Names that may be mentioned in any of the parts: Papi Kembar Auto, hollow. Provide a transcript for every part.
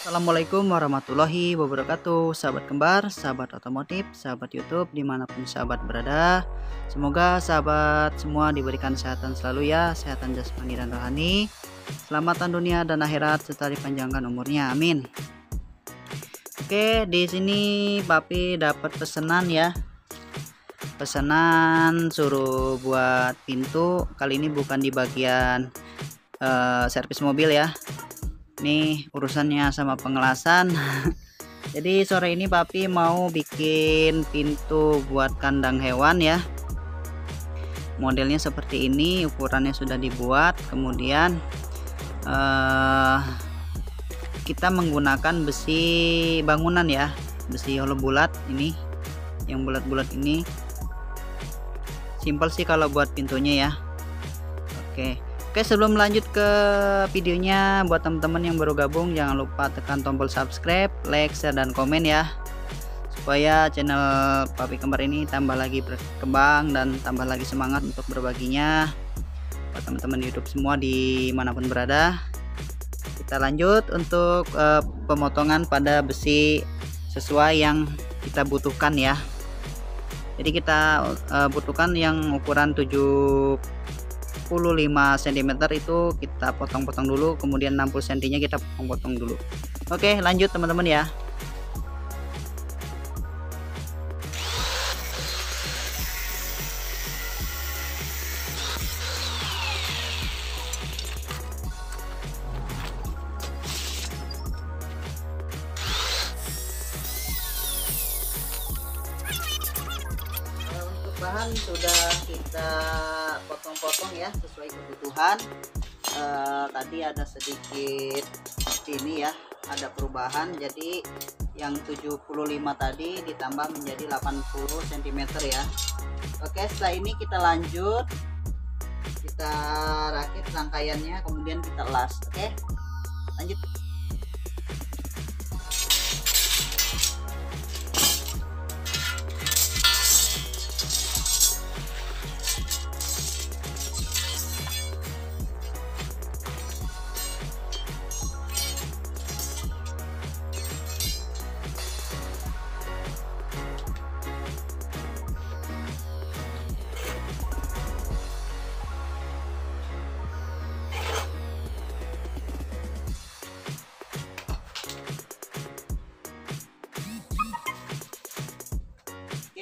Assalamualaikum warahmatullahi wabarakatuh. Sahabat kembar, sahabat otomotif, sahabat YouTube dimanapun sahabat berada, semoga sahabat semua diberikan kesehatan selalu ya, kesehatan jasmani dan rohani, keselamatan dunia dan akhirat, serta dipanjangkan umurnya, amin. Oke, di sini Papi dapat pesanan ya, pesanan suruh buat pintu. Kali ini bukan di bagian servis mobil ya, ini urusannya sama pengelasan. Jadi sore ini Papi mau bikin pintu buat kandang hewan ya, modelnya seperti ini, ukurannya sudah dibuat. Kemudian kita menggunakan besi bangunan ya, besi hollow bulat ini, yang bulat-bulat ini. Simpel sih kalau buat pintunya ya. Oke, sebelum lanjut ke videonya, buat teman-teman yang baru gabung jangan lupa tekan tombol subscribe, like, share, dan komen ya, supaya channel Papi Kembar ini tambah lagi berkembang dan tambah lagi semangat untuk berbaginya buat teman-teman YouTube semua dimanapun berada. Kita lanjut untuk pemotongan pada besi sesuai yang kita butuhkan ya. Jadi kita butuhkan yang ukuran 75 cm itu kita potong-potong dulu, kemudian 60 cm nya kita potong-potong dulu. Oke, lanjut teman-teman ya. Bahan sudah kita potong-potong ya sesuai kebutuhan. Tadi ada sedikit ini ya, ada perubahan, jadi yang 75 tadi ditambah menjadi 80 cm ya. Oke, setelah ini kita lanjut, kita rakit rangkaiannya, kemudian kita las. Oke, lanjut.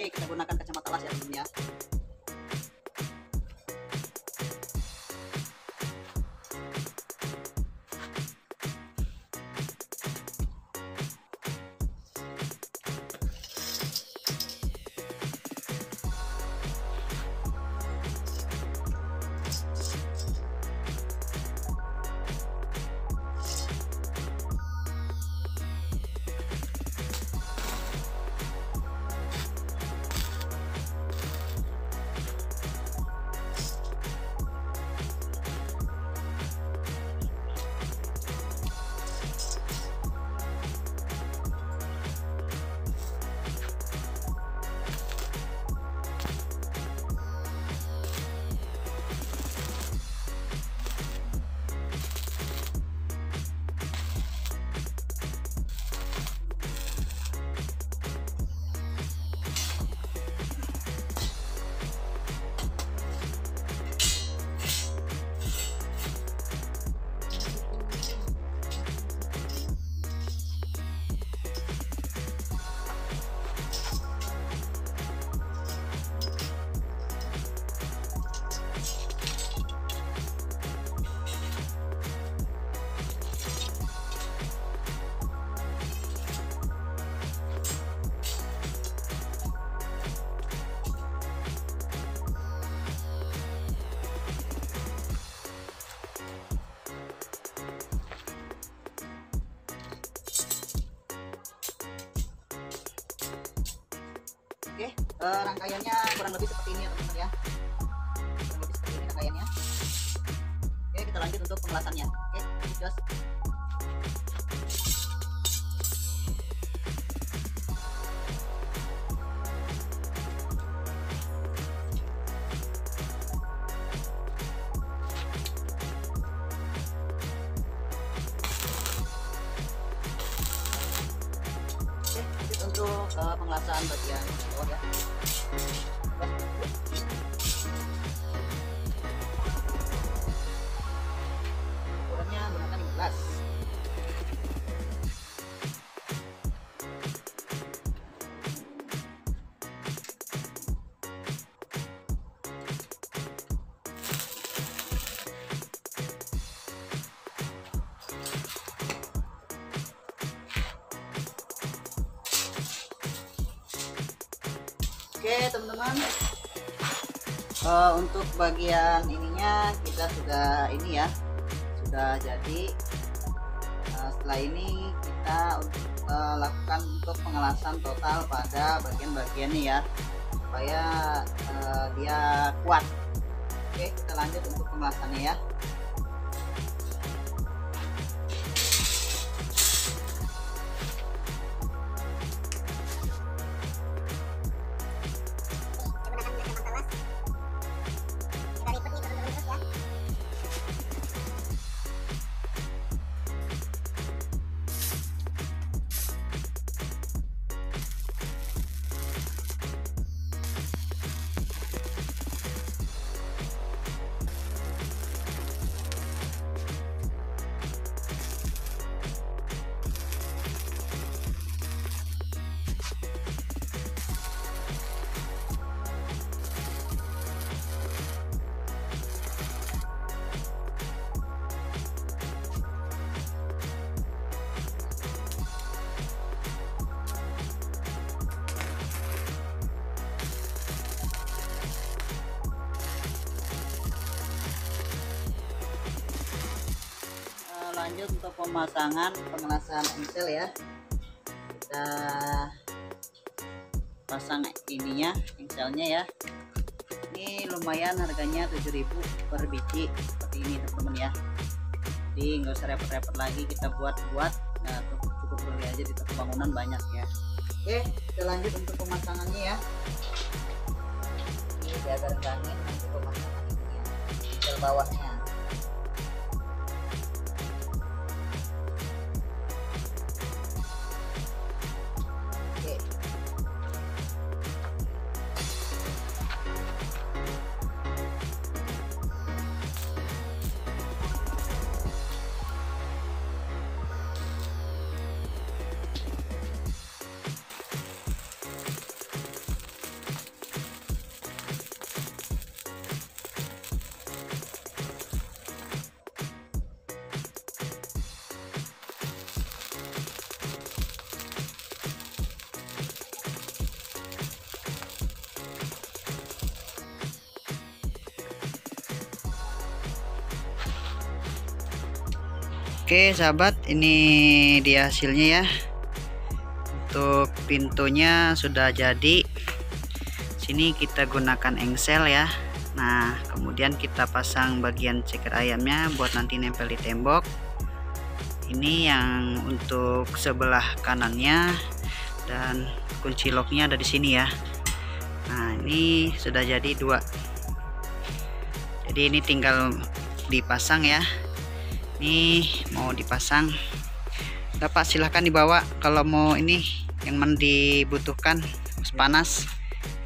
Kita gunakan kacamata las ya. Rangkaiannya kurang lebih seperti ini ya teman-teman ya, kurang lebih seperti ini rangkaiannya. Oke, kita lanjut untuk pengelasannya. Oke, just pengelasan bagian bawah ya. Ukurannya menggunakan gelas. Oke teman-teman, untuk bagian ininya kita sudah ini ya, sudah jadi. Setelah ini kita lakukan untuk pengelasan total pada bagian-bagiannya ya, supaya dia kuat. Oke, kita lanjut untuk pengelasannya ya. Lanjut untuk pemasangan pengelasan engsel ya, kita pasang ininya, engselnya ya. Ini lumayan harganya 7.000 per biji seperti ini teman-teman ya. Jadi nggak usah repot-repot lagi kita buat-buat, nah, cukup beli aja di toko bangunan banyak ya. Oke, kita lanjut untuk pemasangannya ya. Ini jaga rendangin untuk pemasangan ini engsel bawahnya. Oke sahabat, ini dia hasilnya ya. Untuk pintunya sudah jadi. Sini kita gunakan engsel ya. Nah, kemudian kita pasang bagian ceker ayamnya buat nanti nempel di tembok. Ini yang untuk sebelah kanannya, dan kunci locknya ada di sini ya. Nah, ini sudah jadi dua. Jadi ini tinggal dipasang ya. Nih mau dipasang, dapat silahkan dibawa kalau mau ini yang dibutuhkan panas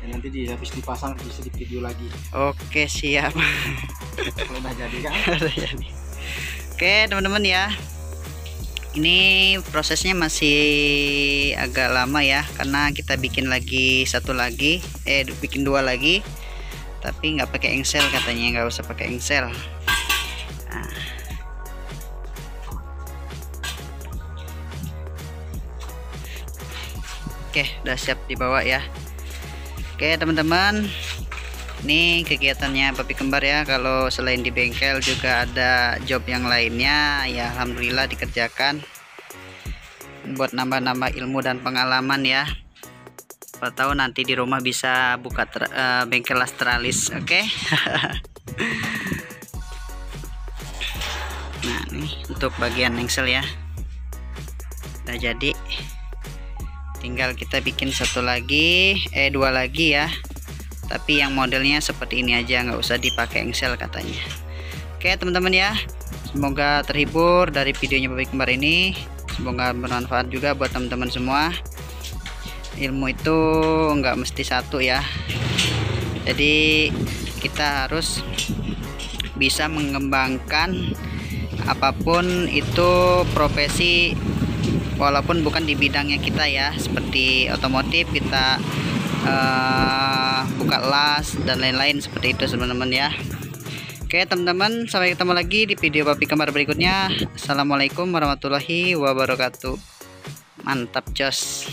ya, nanti habis dipasang bisa di video lagi. Oke siap. Udah jadi kan? Udah jadi. Oke teman-teman ya, ini prosesnya masih agak lama ya, karena kita bikin lagi satu lagi, bikin dua lagi, tapi nggak pakai engsel katanya, nggak usah pakai engsel. Nah, oke, udah siap dibawa ya. Oke teman-teman, ini kegiatannya Papi Kembar ya. Kalau selain di bengkel juga ada job yang lainnya ya, alhamdulillah dikerjakan buat nambah-nambah ilmu dan pengalaman ya. Siapa tahu nanti di rumah bisa buka bengkel astralis. Oke. Nah, ini untuk bagian engsel ya, udah jadi. Tinggal kita bikin satu lagi, dua lagi ya, tapi yang modelnya seperti ini aja, nggak usah dipakai engsel katanya. Oke teman-teman ya, semoga terhibur dari videonya Papi Kembar ini, semoga bermanfaat juga buat teman-teman semua. ilmu itu nggak mesti satu ya, jadi kita harus bisa mengembangkan apapun itu profesi walaupun bukan di bidangnya kita ya, seperti otomotif kita buka las dan lain-lain seperti itu teman-teman ya. Oke teman-teman, sampai ketemu lagi di video Papi Kembar berikutnya. Assalamualaikum warahmatullahi wabarakatuh. Mantap jos.